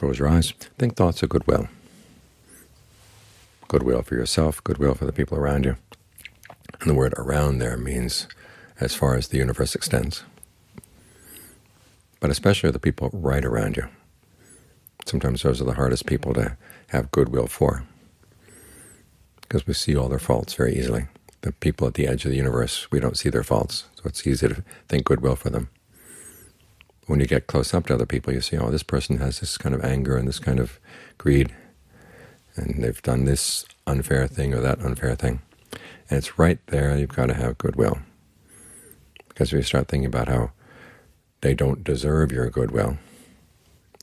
Close your eyes. Think thoughts of goodwill. Goodwill for yourself, goodwill for the people around you. And the word around there means as far as the universe extends, but especially the people right around you. Sometimes those are the hardest people to have goodwill for, because we see all their faults very easily. The people at the edge of the universe, we don't see their faults, so it's easy to think goodwill for them. When you get close up to other people, you see, oh, this person has this kind of anger and this kind of greed, and they've done this unfair thing or that unfair thing. And it's right there you've got to have goodwill, because if you start thinking about how they don't deserve your goodwill,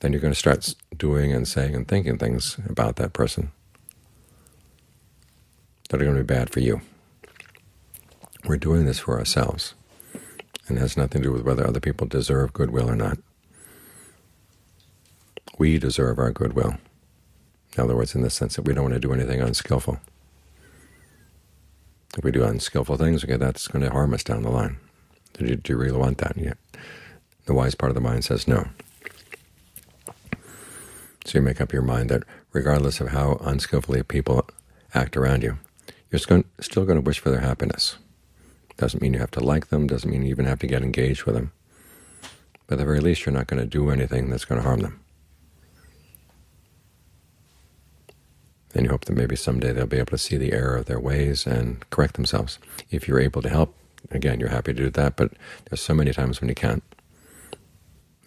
then you're going to start doing and saying and thinking things about that person that are going to be bad for you. We're doing this for ourselves, and it has nothing to do with whether other people deserve goodwill or not. We deserve our goodwill. In other words, in the sense that we don't want to do anything unskillful. If we do unskillful things, okay, that's going to harm us down the line. Do you really want that? Yet the wise part of the mind says no. So you make up your mind that regardless of how unskillfully people act around you, you're still going to wish for their happiness. Doesn't mean you have to like them, doesn't mean you even have to get engaged with them. But at the very least, you're not going to do anything that's going to harm them. And you hope that maybe someday they'll be able to see the error of their ways and correct themselves. If you're able to help, again, you're happy to do that, but there's so many times when you can't.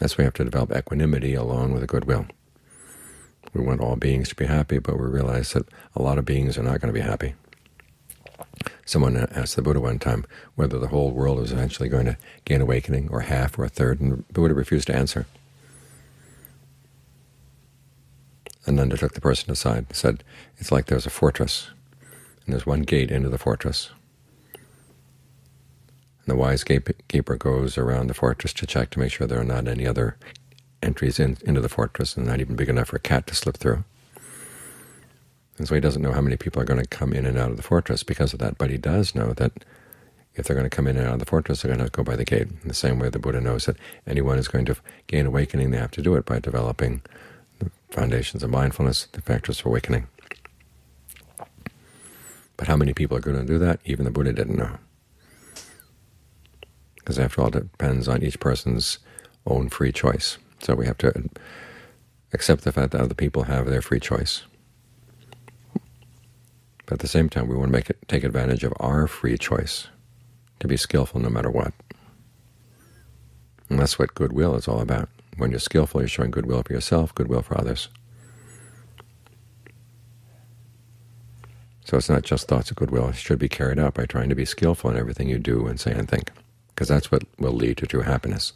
That's why you have to develop equanimity along with a goodwill. We want all beings to be happy, but we realize that a lot of beings are not going to be happy. Someone asked the Buddha one time whether the whole world was eventually going to gain awakening, or half, or a third, and the Buddha refused to answer. Ananda took the person aside and said, it's like there's a fortress, and there's one gate into the fortress. And the wise gatekeeper goes around the fortress to check to make sure there are not any other entries into the fortress, and not even big enough for a cat to slip through. And so he doesn't know how many people are going to come in and out of the fortress because of that, but he does know that if they're going to come in and out of the fortress, they're going to go by the gate. In the same way the Buddha knows that anyone is going to gain awakening, they have to do it by developing the foundations of mindfulness, the factors for awakening. But how many people are going to do that? Even the Buddha didn't know. Because after all, it depends on each person's own free choice. So we have to accept the fact that other people have their free choice. But at the same time, we want to take advantage of our free choice to be skillful no matter what. And that's what goodwill is all about. When you're skillful, you're showing goodwill for yourself, goodwill for others. So it's not just thoughts of goodwill. It should be carried out by trying to be skillful in everything you do and say and think, because that's what will lead to true happiness.